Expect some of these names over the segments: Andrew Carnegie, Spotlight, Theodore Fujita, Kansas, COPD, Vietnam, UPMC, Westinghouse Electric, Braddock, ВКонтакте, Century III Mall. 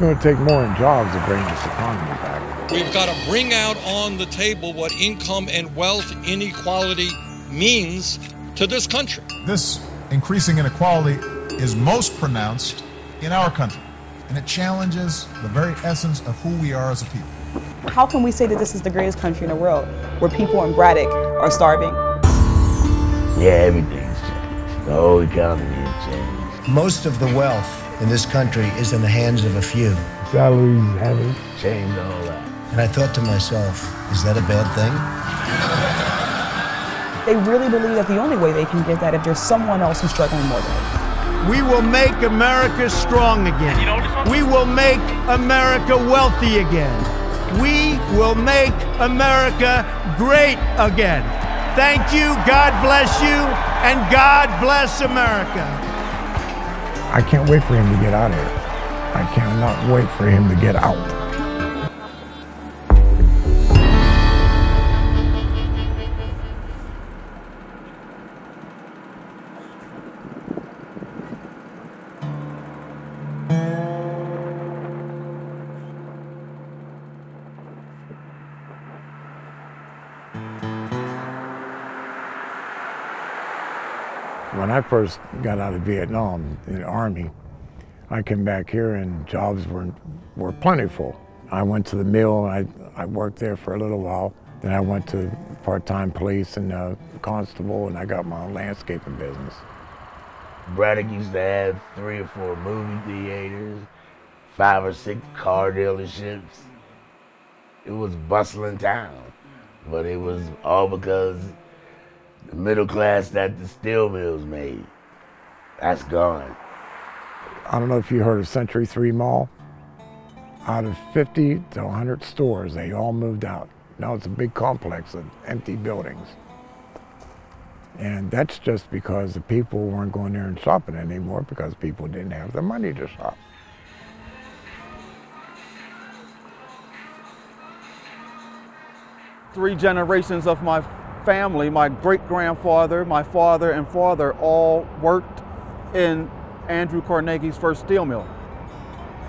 It's going to take more than jobs to bring this economy back. We've got to bring out on the table what income and wealth inequality means to this country. This increasing inequality is most pronounced in our country, and it challenges the very essence of who we are as a people. How can we say that this is the greatest country in the world, where people in Braddock are starving? Yeah, everything's changed. The whole economy is changed. Most of the wealth in this country is in the hands of a few. Salaries haven't changed all that. And I thought to myself, is that a bad thing? They really believe that the only way they can get that if there's someone else who's struggling more than them. We will make America strong again. We will make America wealthy again. We will make America great again. Thank you, God bless you, and God bless America. I can't wait for him to get out of here. I cannot wait for him to get out. When I first got out of Vietnam in the Army, I came back here and jobs were plentiful. I went to the mill and I worked there for a little while. Then I went to part-time police and constable, and I got my own landscaping business. Braddock used to have 3 or 4 movie theaters, 5 or 6 car dealerships. It was bustling town, but it was all because the middle class that the steel mills made, that's gone. I don't know if you heard of Century III Mall. Out of 50 to 100 stores, they all moved out. Now it's a big complex of empty buildings. And that's just because the people weren't going there and shopping anymore because people didn't have the money to shop. Three generations of my family, my great-grandfather, my father, and father all worked in Andrew Carnegie's first steel mill.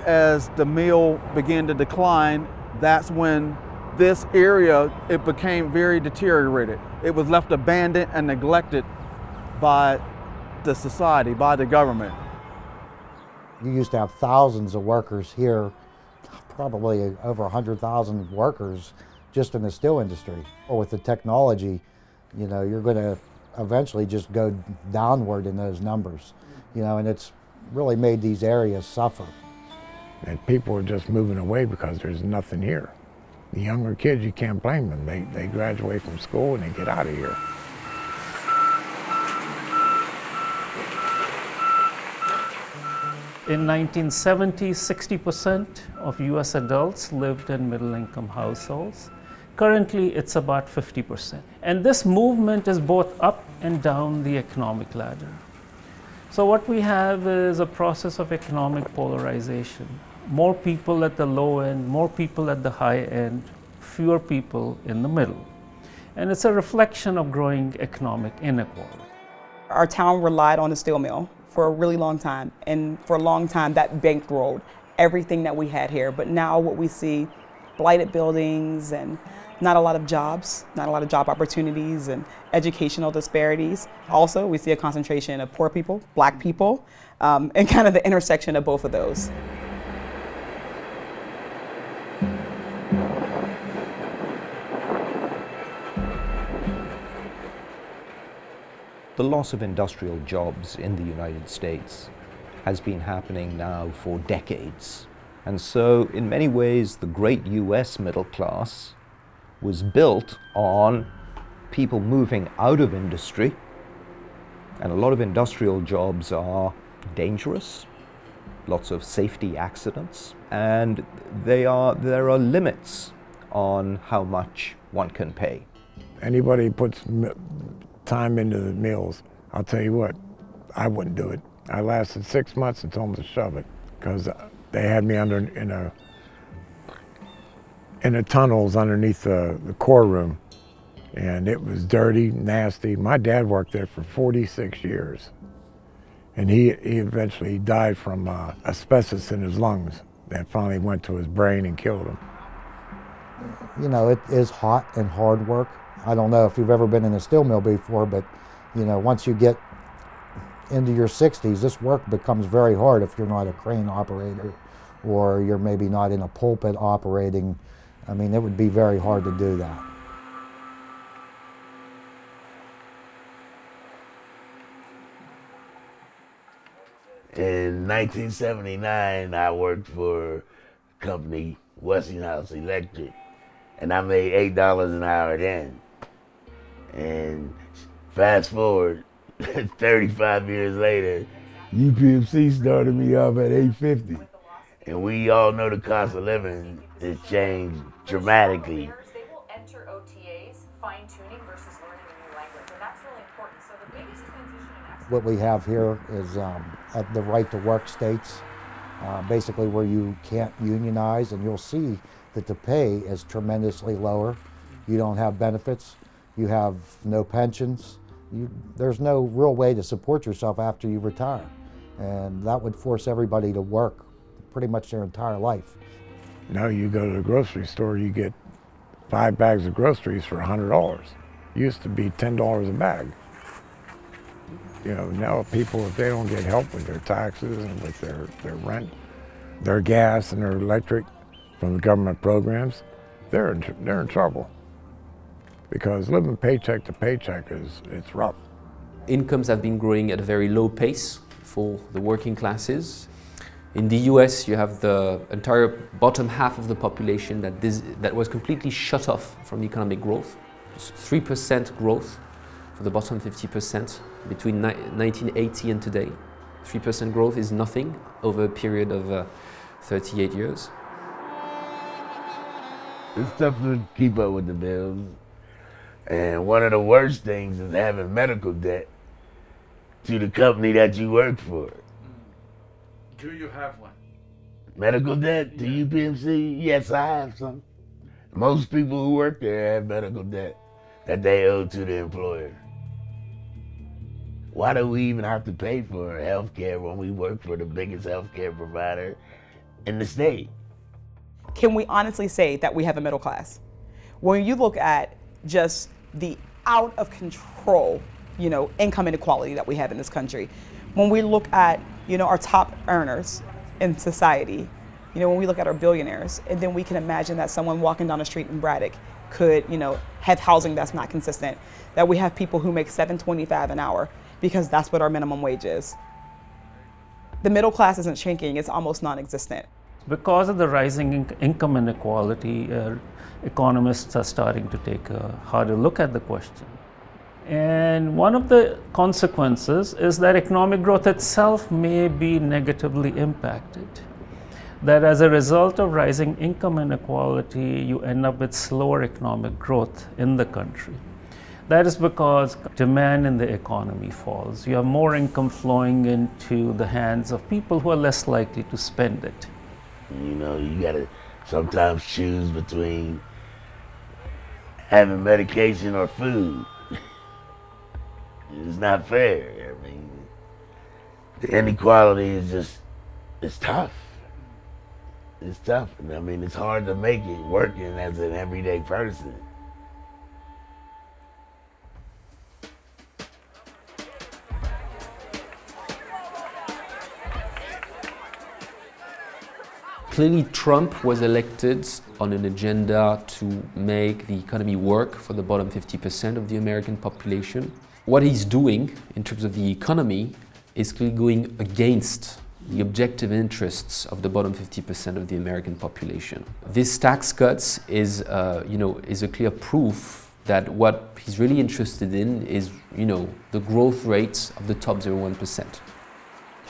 As the mill began to decline, that's when this area, it became very deteriorated. It was left abandoned and neglected by the society, by the government. You used to have thousands of workers here, probably over 100,000 workers just in the steel industry. Or with the technology, you know, you're going to eventually just go downward in those numbers, you know, and it's really made these areas suffer. And people are just moving away because there's nothing here. The younger kids, you can't blame them. They graduate from school and they get out of here. In 1970, 60% of U.S. adults lived in middle-income households. Currently, it's about 50%. And this movement is both up and down the economic ladder. So what we have is a process of economic polarization. More people at the low end, more people at the high end, fewer people in the middle. And it's a reflection of growing economic inequality. Our town relied on the steel mill for a really long time, and for a long time that bankrolled everything that we had here. But now what we see, blighted buildings and not a lot of jobs, not a lot of job opportunities and educational disparities. Also, we see a concentration of poor people, black people, and kind of the intersection of both of those. The loss of industrial jobs in the United States has been happening now for decades. And so, in many ways, the great US middle class was built on people moving out of industry. And a lot of industrial jobs are dangerous, lots of safety accidents, and there are limits on how much one can pay. Anybody puts time into the mills, I'll tell you what, I wouldn't do it. I lasted 6 months and told them to shove it because they had me under in the tunnels underneath the core room, and it was dirty, nasty. My dad worked there for 46 years, and he eventually died from asbestos in his lungs. and finally went to his brain and killed him. You know, it is hot and hard work. I don't know if you've ever been in a steel mill before, but, you know, once you get into your 60s, this work becomes very hard if you're not a crane operator or you're maybe not in a pulpit operating. I mean, it would be very hard to do that. In 1979, I worked for a company, Westinghouse Electric, and I made $8 an hour then. And fast forward, 35 years later, UPMC started me off at $8.50. And we all know the cost of living has changed dramatically. They will enter OTAs, fine-tuning versus learning a new language, and that's really important. So the biggest transition in access. What we have here is at the right-to-work states, basically where you can't unionize, and you'll see that the pay is tremendously lower. You don't have benefits. You have no pensions. There's no real way to support yourself after you retire, and that would force everybody to work pretty much their entire life. Now you go to the grocery store, you get 5 bags of groceries for $100. Used to be $10 a bag. You know, now people, if they don't get help with their taxes and with their rent, their gas and their electric from the government programs, they're in trouble. Because living paycheck to paycheck it's rough. Incomes have been growing at a very low pace for the working classes. In the US, you have the entire bottom half of the population that was completely shut off from economic growth. 3% growth for the bottom 50% between 1980 and today. 3% growth is nothing over a period of 38 years. It's tough to keep up with the bills. And one of the worst things is having medical debt to the company that you work for. Do you have one? Medical debt to UPMC? Yes, I have some. Most people who work there have medical debt that they owe to the employer. Why do we even have to pay for health care when we work for the biggest health care provider in the state? Can we honestly say that we have a middle class? When you look at just the out of control, you know, income inequality that we have in this country, when we look at, you know, our top earners in society, you know, when we look at our billionaires, and then we can imagine that someone walking down the street in Braddock could, you know, have housing that's not consistent, that we have people who make $7.25 an hour because that's what our minimum wage is. The middle class isn't shrinking, it's almost non-existent. Because of the rising income inequality, economists are starting to take a harder look at the question. And one of the consequences is that economic growth itself may be negatively impacted. That as a result of rising income inequality, you end up with slower economic growth in the country. That is because demand in the economy falls. You have more income flowing into the hands of people who are less likely to spend it. You know, you gotta sometimes choose between having medication or food. It's not fair. I mean, the inequality is just, it's tough. It's tough. I mean, it's hard to make it working as an everyday person. Clearly, Trump was elected on an agenda to make the economy work for the bottom 50% of the American population. What he's doing in terms of the economy is clearly going against the objective interests of the bottom 50% of the American population. This tax cuts is, is a clear proof that what he's really interested in is, you know, the growth rates of the top 0.1%.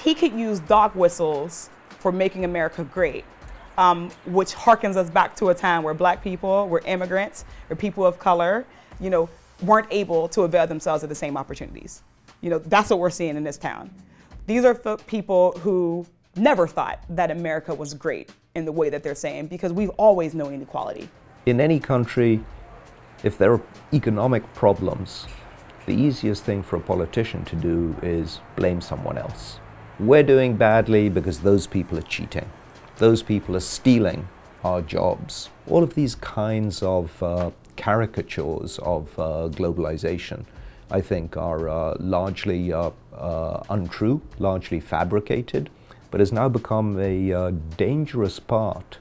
He could use dog whistles for making America great, which harkens us back to a time where black people were immigrants, or people of color, you know, weren't able to avail themselves of the same opportunities. You know, that's what we're seeing in this town. These are people who never thought that America was great in the way that they're saying, because we've always known inequality. In any country, if there are economic problems, the easiest thing for a politician to do is blame someone else. We're doing badly because those people are cheating. Those people are stealing our jobs. All of these kinds of caricatures of globalization, I think, are largely untrue, largely fabricated, but has now become a dangerous part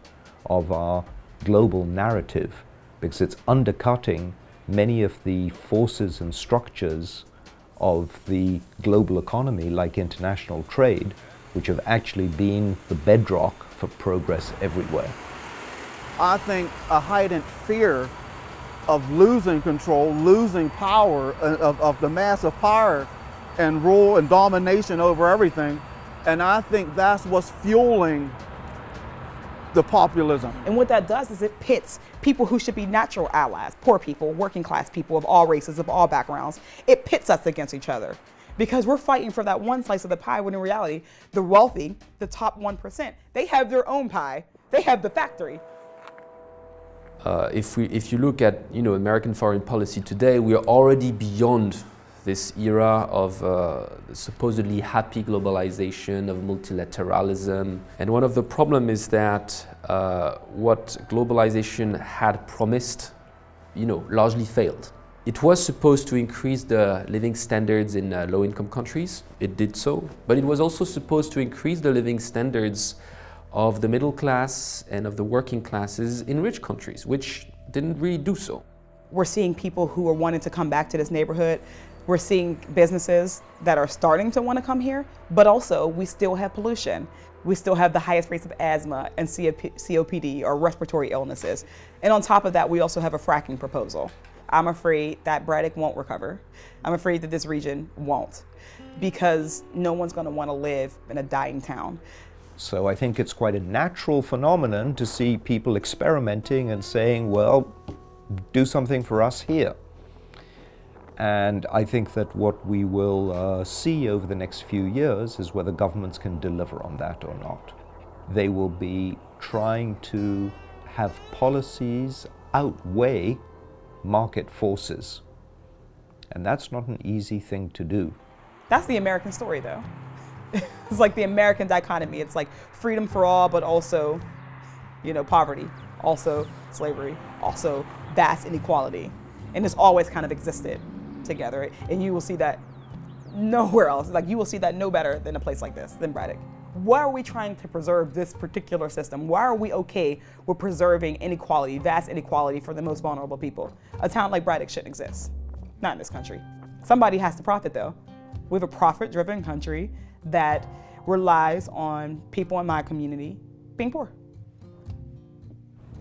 of our global narrative because it's undercutting many of the forces and structures of the global economy, like international trade, which have actually been the bedrock for progress everywhere. I think a heightened fear of losing control, losing power, of the massive power and rule and domination over everything. And I think that's what's fueling the populism. And what that does is it pits people who should be natural allies, poor people, working class people of all races, of all backgrounds. It pits us against each other because we're fighting for that one slice of the pie when in reality, the wealthy, the top 1%, they have their own pie. They have the factory. If you look at American foreign policy today, we are already beyond this era of supposedly happy globalization, of multilateralism. And one of the problems is that what globalization had promised, largely failed. It was supposed to increase the living standards in low-income countries. It did so, but it was also supposed to increase the living standards of the middle class and of the working classes in rich countries, which didn't really do so. We're seeing people who are wanting to come back to this neighborhood. We're seeing businesses that are starting to want to come here, but also we still have pollution. We still have the highest rates of asthma and COPD or respiratory illnesses. And on top of that, we also have a fracking proposal. I'm afraid that Braddock won't recover. I'm afraid that this region won't, because no one's going to want to live in a dying town. So I think it's quite a natural phenomenon to see people experimenting and saying, well, do something for us here. And I think that what we will see over the next few years is whether governments can deliver on that or not. They will be trying to have policies outweigh market forces. And that's not an easy thing to do. That's the American story, though. It's like the American dichotomy. It's like freedom for all, but also, poverty, also slavery, also vast inequality. And it's always kind of existed together. And you will see that nowhere else. Like, you will see that no better than a place like this, than Braddock. Why are we trying to preserve this particular system? Why are we okay with preserving inequality, vast inequality for the most vulnerable people? A town like Braddock shouldn't exist. Not in this country. Somebody has to profit, though. We have a profit-driven country that relies on people in my community being poor.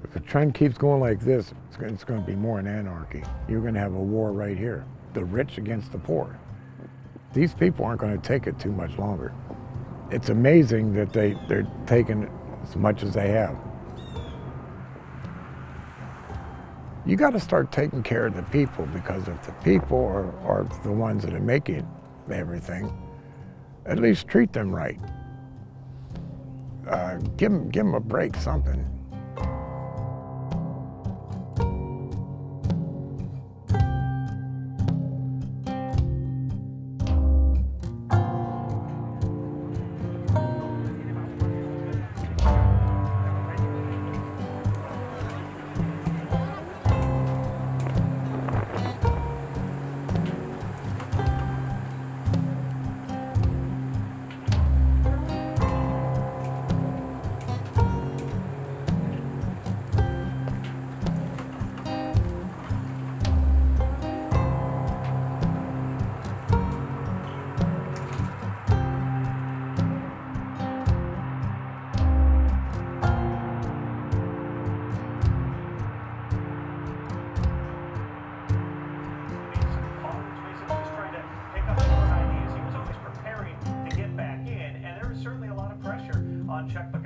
If the trend keeps going like this, it's going to be more an anarchy. You're going to have a war right here, the rich against the poor. These people aren't going to take it too much longer. It's amazing that they're taking as much as they have. You got to start taking care of the people, because if the people are the ones that are making everything, at least treat them right. Give them a break, something. Check